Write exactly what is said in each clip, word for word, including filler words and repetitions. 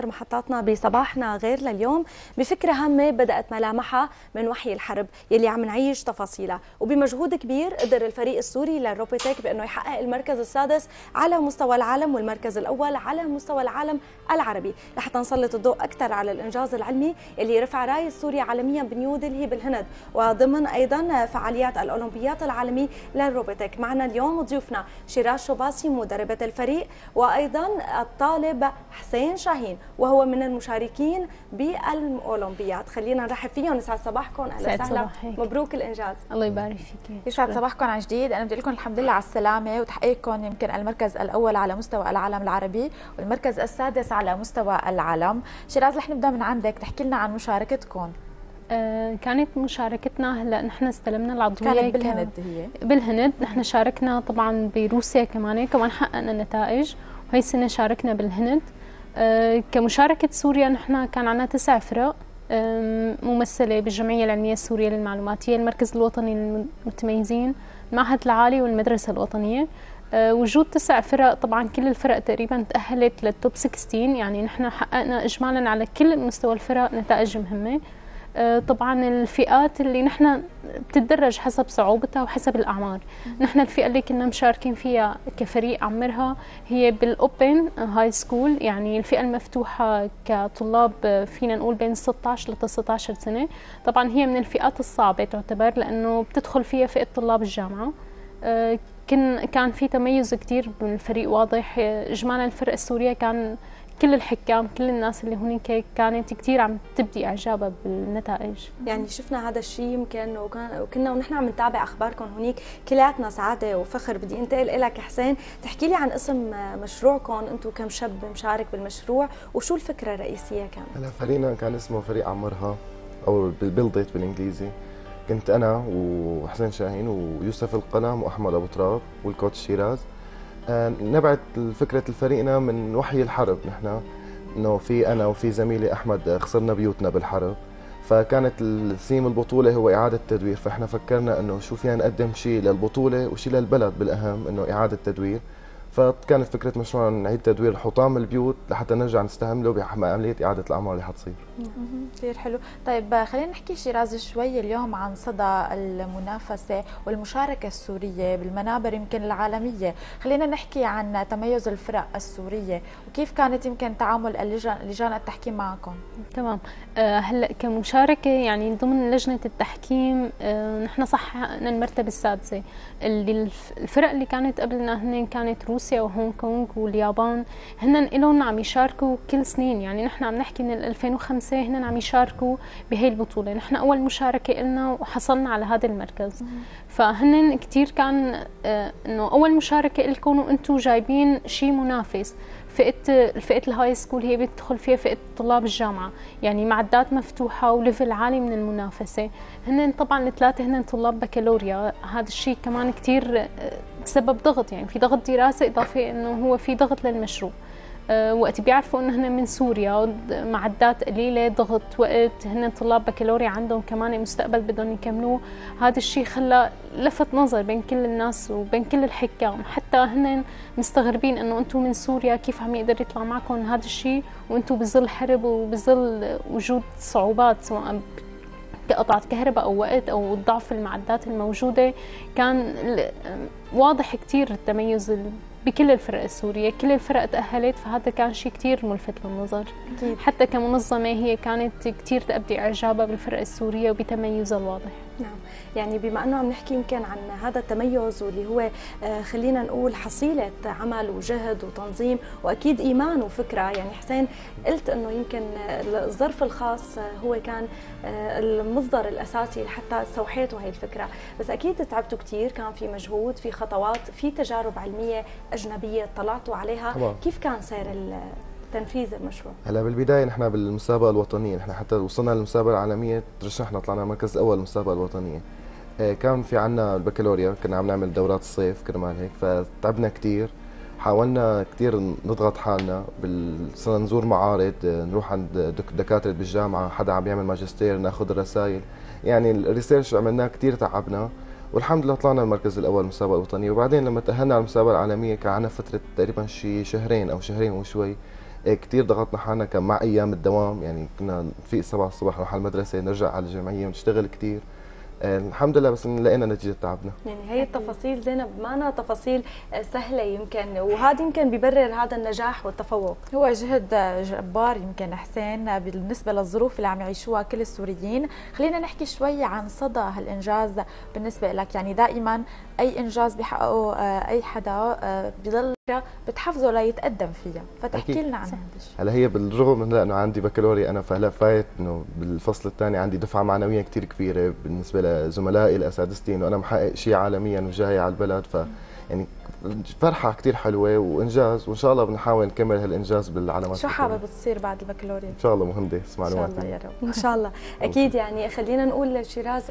آخر محطاتنا بصباحنا غير لليوم بفكرة هامة بدأت ملامحها من وحي الحرب يلي عم نعيش تفاصيلها، وبمجهود كبير قدر الفريق السوري للروبوتيك بأنه يحقق المركز السادس على مستوى العالم والمركز الأول على مستوى العالم العربي، لحتى نسلط الضوء أكثر على الإنجاز العلمي يلي رفع راية سوريا عالميا بنيودلهي بالهند وضمن أيضا فعاليات الأولمبيات العالمي للروبوتيك. معنا اليوم ضيوفنا شيراز شوباسي مدربة الفريق وأيضا الطالب حسين شاهين وهو من المشاركين بالأولمبياد. خلينا نرحب فيهم. يسعد صباحكم. اهلا وسهلا، مبروك الانجاز. الله يبارك فيك. يسعد صباحكم عن جديد. انا بدي اقول لكم الحمد لله على السلامه وتحقيقكم يمكن المركز الاول على مستوى العالم العربي والمركز السادس على مستوى العالم. شيراز رح نبدا من عندك، تحكي لنا عن مشاركتكم. كانت مشاركتنا هلا نحن استلمنا العضويه كانت بالهند. هي بالهند نحن شاركنا طبعا بروسيا كمان كمان حققنا نتائج، وهي السنه شاركنا بالهند. كمشاركه سوريا نحن كان عندنا تسع فرق ممثله بالجمعيه العلميه السوريه للمعلوماتيه، المركز الوطني للمتميزين، المعهد العالي والمدرسه الوطنيه. وجود تسع فرق طبعا كل الفرق تقريبا تاهلت للتوب ستة عشر، يعني نحن حققنا اجمالا على كل مستوى الفرق نتائج مهمه. طبعا الفئات اللي نحن بتتدرج حسب صعوبتها وحسب الاعمار، نحن الفئه اللي كنا مشاركين فيها كفريق عمرها هي بالاوبن هاي سكول، يعني الفئه المفتوحه كطلاب فينا نقول بين ستة عشر ل تسعة عشر سنه. طبعا هي من الفئات الصعبه تعتبر لانه بتدخل فيها فئه طلاب الجامعه. كان كان في تميز كثير بالفريق واضح. اجمالا الفرقه السوريه كان كل الحكام كل الناس اللي هناك كانت كثير عم تبدي اعجابها بالنتائج، يعني شفنا هذا الشيء يمكن. وكنا ونحن عم نتابع اخباركم هناك كلياتنا سعاده وفخر. بدي انتقل لك حسين، تحكي لي عن اسم مشروعكم، انتم كم شاب مشارك بالمشروع وشو الفكره الرئيسيه كانت؟ هلا فريقنا كان اسمه فريق عمرها او بلدت بالانجليزي. كنت انا وحسين شاهين ويوسف القلم واحمد ابو تراب والكوتش شيراز. نبعت فكرة الفريقنا من وحي الحرب، نحن انه في انا وفي زميلي احمد خسرنا بيوتنا بالحرب، فكانت السيم البطولة هو اعادة تدوير، فاحنا فكرنا انه شو فينا نقدم شيء للبطولة وشيء للبلد بالاهم انه اعادة تدوير. فكانت فكرة مشروعنا نعيد تدوير حطام البيوت لحتى نرجع نستعمله بعملية إعادة الأعمار اللي حتصير. كثير حلو. طيب خلينا نحكي شيراز شوي اليوم عن صدى المنافسة والمشاركة السورية بالمنابر يمكن العالمية، خلينا نحكي عن تميز الفرق السورية وكيف كانت يمكن تعامل اللجان لجان التحكيم معكم. تمام. هلا كمشاركة يعني ضمن لجنة التحكيم نحن صح حققنا المرتبة السادسة، اللي الفرق اللي كانت قبلنا هن كانت روسيا روسيا وهونغ كونغ واليابان، هن إلهم عم يشاركوا كل سنين، يعني نحن عم نحكي من ألفين وخمسة هن عم يشاركوا بهي البطولة. نحن أول مشاركة إلنا وحصلنا على هذا المركز. فهن كتير كان آه إنه أول مشاركة إلكم وأنتم جايبين شيء منافس. فئة الفئة الهاي سكول هي بتدخل فيها فئة طلاب الجامعة، يعني معدات مفتوحة وليفل عالي من المنافسة. هن طبعا الثلاثة هن طلاب بكالوريا، هذا الشيء كمان كتير تسبب ضغط، يعني في ضغط دراسة إضافي إنه هو في ضغط للمشروع. أه وقت بيعرفوا إنه هن من سوريا معدات قليلة ضغط وقت، هن طلاب بكالوريا عندهم كمان مستقبل بدهم يكملوه، هذا الشيء خلى لفت نظر بين كل الناس وبين كل الحكام، حتى هن مستغربين إنه أنتم من سوريا كيف عم يقدر يطلع معكم هذا الشيء وأنتم بظل حرب وبظل وجود صعوبات سواء قطعة كهرباء أو وقت أو ضعف المعدات الموجودة. كان واضح كتير التميز بكل الفرق السورية، كل الفرق تأهلت، فهذا كان شيء كتير ملفت للنظر. أكيد. حتى كمنظمة هي كانت كتير تأبدي إعجابها بالفرق السورية وبتميزها الواضح. نعم، يعني بما أنه عم نحكي يمكن عن هذا التميز واللي هو خلينا نقول حصيلة عمل وجهد وتنظيم وأكيد إيمان وفكرة، يعني حسين قلت أنه يمكن الظرف الخاص هو كان المصدر الأساسي لحتى استوحيتوا هي الفكرة، بس أكيد تعبتوا كتير، كان في مجهود، في خطوات، في تجارب علمية أجنبية طلعتوا عليها. طبعا. كيف كان سير تنفيذ المشروع؟ هلا بالبداية نحن بالمسابقة الوطنية، نحن حتى وصلنا للمسابقة العالمية ترشحنا طلعنا المركز الأول بالمسابقة الوطنية. كان في عنا البكالوريا كنا عم نعمل دورات الصيف كرمال هيك، فتعبنا كتير، حاولنا كتير نضغط حالنا، صرنا نزور معارض، نروح عند دكاترة بالجامعة، حدا عم يعمل ماجستير ناخذ الرسائل، يعني الريسيرش عملناه كتير تعبنا، والحمد لله طلعنا المركز الأول بالمسابقة الوطنية. وبعدين لما تأهلنا على المسابقة العالمية كان عنا فترة تقريبا شي شهرين أو شهرين وشوي كثير ضغطنا حالنا، كان مع ايام الدوام يعني كنا نفيق سبعة الصبح نروح على المدرسه، نرجع على الجمعيه ونشتغل كثير. الحمد لله بس لقينا نتيجه تعبنا. يعني هي التفاصيل زينب مانا تفاصيل سهله يمكن، وهذا يمكن بيبرر هذا النجاح والتفوق. هو جهد جبار يمكن حسين بالنسبه للظروف اللي عم يعيشوها كل السوريين. خلينا نحكي شوي عن صدى هالانجاز بالنسبه لك، يعني دائما اي انجاز بحققه اي حدا بضل بتحفزه ليتقدم فيها، فتحكي لنا عن هذا الشيء. هلا هي بالرغم من انه عندي بكالوريا انا، فهلا فايت انه بالفصل الثاني عندي دفعه معنويه كثير كبيره بالنسبه لزملائي لاساتذتي، انه انا محقق شيء عالميا وجاي على البلد، ف يعني فرحه كثير حلوه وانجاز، وان شاء الله بنحاول نكمل هالانجاز بالعلامات. شو حابب تصير بعد البكالوريا؟ ان شاء الله مهندس معلومات. ان شاء الله يا رب. ان شاء الله اكيد. يعني خلينا نقول شيراز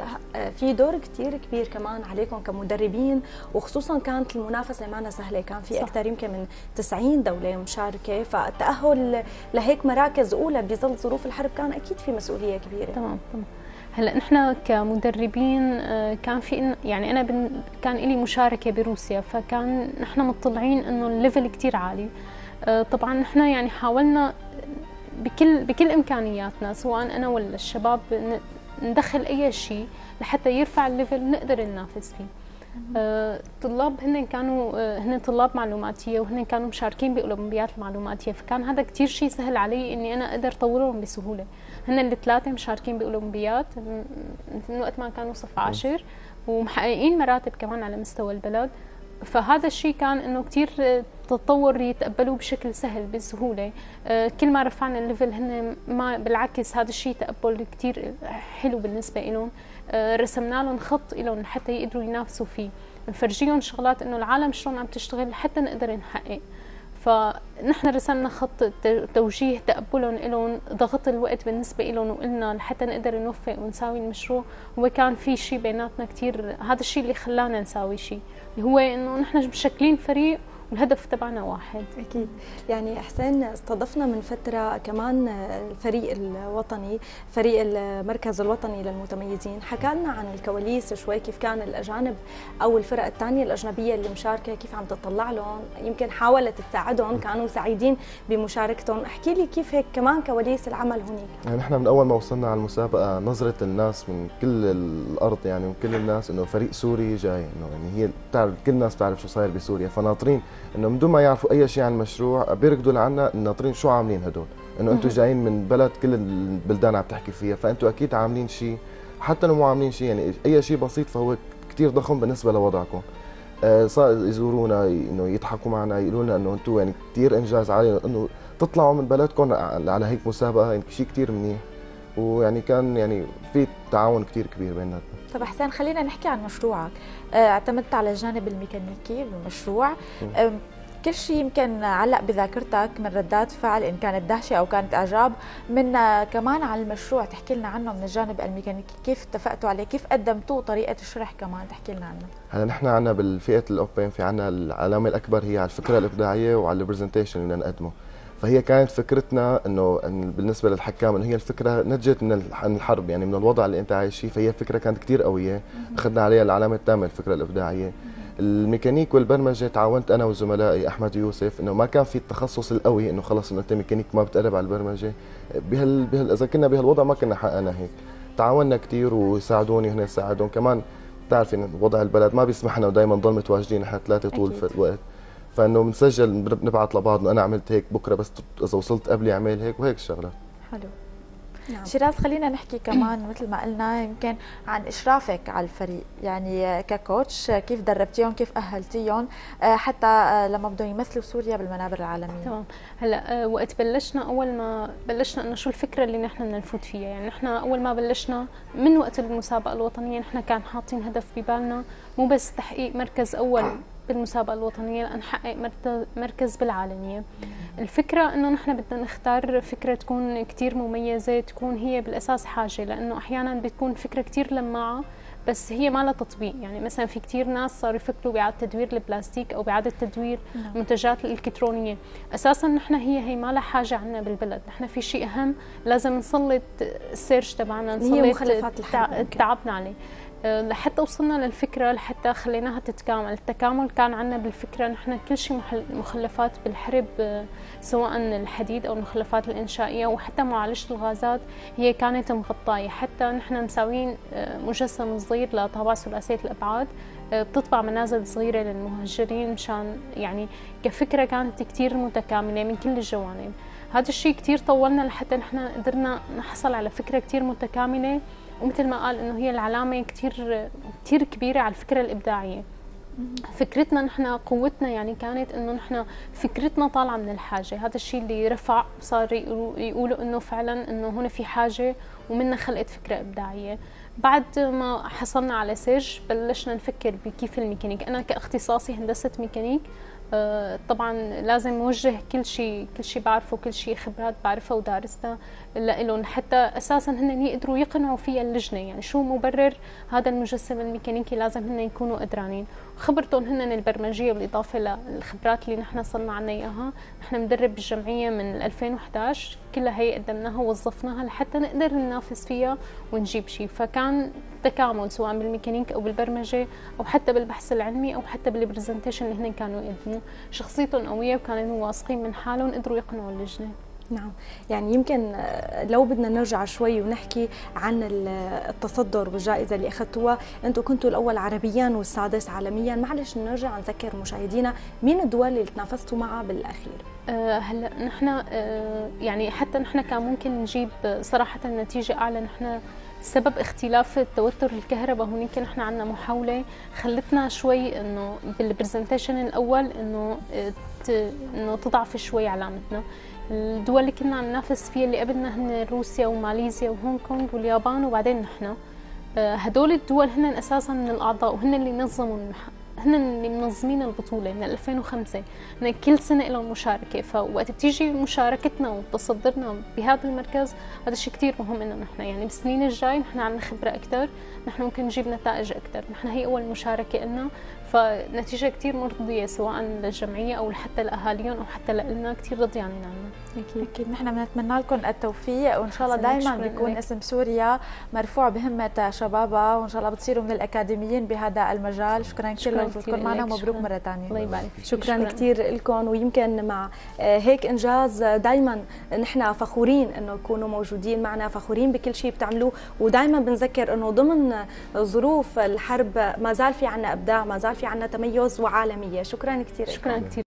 في دور كثير كبير كمان عليكم كمدربين، وخصوصا كانت المنافسه معنا سهله، كان في اكثر يمكن من تسعين دوله مشاركه، فالتاهل لهيك مراكز اولى بظل ظروف الحرب كان اكيد في مسؤوليه كبيره. تمام تمام. هلا نحن كمدربين كان في، يعني انا بن كان لي مشاركه بروسيا، فكان نحن مطلعين انه الليفل كثير عالي. طبعا نحن يعني حاولنا بكل بكل امكانياتنا، سواء انا ولا الشباب، ندخل اي شيء لحتى يرفع الليفل نقدر ننافس فيه. طلاب هن كانوا هن طلاب معلوماتيه، وهن كانوا مشاركين باولمبيات المعلوماتيه، فكان هذا كثير شيء سهل علي اني انا اقدر اطورهم بسهوله. هن الثلاثه مشاركين باولمبيات من وقت ما كانوا صف عاشر، ومحققين مراتب كمان على مستوى البلد، فهذا الشيء كان انه كثير تتطور يتقبلوه بشكل سهل بسهوله. كل ما رفعنا الليفل هن ما بالعكس، هذا الشيء تقبل كثير حلو بالنسبه لهم. رسمنا لهم خط لهم حتى يقدروا ينافسوا فيه، نفرجيهم شغلات انه العالم شلون عم تشتغل حتى نقدر نحقق. فنحن رسمنا خط توجيه تقبلهم لهم، ضغط الوقت بالنسبه لهم وقلنا لحتى نقدر نوفق ونساوي المشروع. وكان في شيء بيناتنا كثير، هذا الشيء اللي خلانا نساوي شيء، اللي هو انه نحن مشكلين فريق والهدف تبعنا واحد. اكيد. يعني حسين استضفنا من فتره كمان الفريق الوطني، فريق المركز الوطني للمتميزين، حكى لنا عن الكواليس شوي، كيف كان الاجانب او الفرق الثانيه الاجنبيه اللي مشاركه كيف عم تطلع لهم، يمكن حاولت تساعدهم، كانوا سعيدين بمشاركتهم. احكي لي كيف هيك كمان كواليس العمل هناك. نحن يعني من اول ما وصلنا على المسابقه نظره الناس من كل الارض، يعني من كل الناس انه فريق سوري جاي، انه يعني هي بتعرف كل الناس بتعرف شو صاير بسوريا، فناطرين انه من دون ما يعرفوا اي شيء عن المشروع بيركضوا لعنا، ناطرين شو عاملين هدول، انه انتم جايين من بلد كل البلدان عم تحكي فيها، فانتم اكيد عاملين شيء، حتى لو مو عاملين شيء يعني اي شيء بسيط فهو كثير ضخم بالنسبه لوضعكم. آه صار يزورونا، انه يضحكوا معنا، يقولوا لنا انه انتم يعني كثير انجاز عالي انه تطلعوا من بلدكم على هيك مسابقه، يعني شيء كثير منيح، ويعني كان يعني في تعاون كثير كبير بيننا. طب حسين خلينا نحكي عن مشروعك، اعتمدت على الجانب الميكانيكي بالمشروع، كل شيء يمكن علق بذاكرتك من ردات فعل إن كانت دهشة أو كانت إعجاب من كمان على المشروع، تحكي لنا عنه من الجانب الميكانيكي، كيف اتفقتوا عليه، كيف قدمتوه، طريقة الشرح كمان تحكي لنا عنه. هلا نحن عنا بالفئة الأوبن في عنا العلامة الأكبر هي على الفكرة الإبداعية وعلى البرزنتيشن اللي نقدمه، فهي كانت فكرتنا انه بالنسبه للحكام انه هي الفكره نتجت من الحرب، يعني من الوضع اللي انت عايش فيه، فهي فكره كانت كثير قويه، اخذنا عليها العلامه الثامنه الفكره الابداعيه. الميكانيك والبرمجه تعاونت انا وزملائي احمد ويوسف، انه ما كان في التخصص القوي انه خلص انه انت ميكانيك ما بتقرب على البرمجه، بهال بهال اذا كنا بهالوضع ما كنا حققنا هيك. تعاوننا كثير وساعدوني هنا، ساعدهم كمان، بتعرفي وضع البلد ما بيسمح لنا ودائما نضل متواجدين نحن ثلاثه طول الوقت، فانه بنسجل بنبعث لبعض انه انا عملت هيك، بكره بس اذا وصلت قبلي اعمل هيك، وهيك شغله. حلو. نعم. شيراز خلينا نحكي كمان مثل ما قلنا يمكن عن اشرافك على الفريق، يعني ككوتش كيف دربتيهم، كيف اهلتيهم حتى لما بدهم يمثلوا سوريا بالمنابر العالميه. تمام. هلا وقت بلشنا، اول ما بلشنا انه شو الفكره اللي نحن بدنا نفوت فيها، يعني نحن اول ما بلشنا من وقت المسابقه الوطنيه نحن كان حاطين هدف ببالنا، مو بس تحقيق مركز اول بالمسابقة الوطنية، لأن حقق مركز بالعالمية. الفكرة أنه نحن بدنا نختار فكرة تكون كتير مميزة، تكون هي بالأساس حاجة، لأنه أحياناً بتكون فكرة كتير لماعة بس هي ما لها تطبيق. يعني مثلا في كثير ناس صاروا يفكروا بإعادة تدوير البلاستيك أو بإعادة تدوير المنتجات الإلكترونية، أساساً نحن هي هي ما لها حاجة عنا بالبلد. نحن في شيء أهم لازم نسلط السيرش تبعنا، نسلط تعبنا عليه. لحتى وصلنا للفكرة، لحتى خليناها تتكامل. التكامل كان عنا بالفكرة نحن كل شيء مخلفات بالحرب، سواء الحديد أو المخلفات الإنشائية، وحتى معالجة الغازات هي كانت مغطاية. حتى نحن مساويين مجسم صغير لطابعة ثلاثية الأبعاد بتطبع منازل صغيرة للمهجرين، مشان يعني كفكرة كانت كتير متكاملة من كل الجوانب. هذا الشيء كتير طولنا لحتى نحن قدرنا نحصل على فكرة كتير متكاملة، ومثل ما قال انه هي العلامه كثير كثير كبيره على الفكره الابداعيه. فكرتنا نحن قوتنا يعني كانت انه نحن فكرتنا طالعه من الحاجه، هذا الشيء اللي رفع صار يقولوا انه فعلا انه هنا في حاجه، ومنا خلقت فكره ابداعيه. بعد ما حصلنا على سيرج بلشنا نفكر بكيف الميكانيك. انا كاختصاصي هندسه ميكانيك، طبعا لازم نوجه كل شيء كل شيء بعرفه، كل شيء خبرات بعرفها ودارسها لهم، حتى اساسا هن يقدروا يقنعوا فيها اللجنه، يعني شو مبرر هذا المجسم الميكانيكي، لازم هن يكونوا قدرانين. خبرتهم هن البرمجيه بالاضافه للخبرات اللي نحن صرنا عنا اياها. نحن مدرب بالجمعيه من ألفين وإحدى عشر كلها هي قدمناها ووظفناها لحتى نقدر ننافس فيها ونجيب شيء. فكان تكامل سواء بالميكانيك او بالبرمجه او حتى بالبحث العلمي او حتى بالبرزنتيشن اللي هن كانوا يقدموا. شخصيتهم قوية وكانوا واثقين من حالهم، قدروا يقنعوا اللجنة. نعم، يعني يمكن لو بدنا نرجع شوي ونحكي عن التصدر والجائزة اللي أخذتوها، أنتوا كنتوا الأول عربياً والسادس عالمياً، معلش نرجع نذكر مشاهدينا مين الدول اللي تنافستوا معها بالأخير؟ هلا أه نحن أه يعني حتى نحن كان ممكن نجيب صراحة نتيجة أعلى. نحن سبب اختلاف التوتر الكهرباء هونيك نحن عندنا محاولة خلتنا شوي إنه بالبرزنتيشن الأول إنه إنه تضعف شوي علامتنا. الدول اللي كنا عم ننافس فيها اللي قبلنا هن روسيا وماليزيا وهونغ كونغ واليابان، وبعدين نحن هدول الدول هن أساساً من الأعضاء، وهن اللي نظموا المحا هن اللي منظمين البطولة من ألفين وخمسة. هن كل سنة لهم مشاركة، فوقت بتيجي مشاركتنا وتصدرنا بهذا المركز هذا الشيء كتير مهم إنه نحن يعني بالسنين الجاي نحن عندنا خبرة أكثر، نحن ممكن نجيب نتائج أكثر. نحن هي أول مشاركة لنا، فنتيجة كتير مرضية سواء للجمعية أو حتى لأهاليهم أو حتى لنا، كتير راضيين عننا. أكيد أكيد، نحن بنتمنى لكم التوفيق، وإن شاء الله دائما بيكون اسم سوريا مرفوع بهمة شبابها، وإن شاء الله بتصيروا من الأكاديميين بهذا المجال. شكرا كثير لوجودكم معنا، ومبروك مرة ثانية. الله يبارك فيك. شكرا, شكرا كثير لكم، ويمكن مع هيك إنجاز دائما نحن فخورين إنه يكونوا موجودين معنا، فخورين بكل شيء بتعملوه، ودائما بنذكر إنه ضمن ظروف الحرب ما زال في عنا إبداع، ما زال في عنا تميز وعالمية. شكرا كثير. شكرا كثير.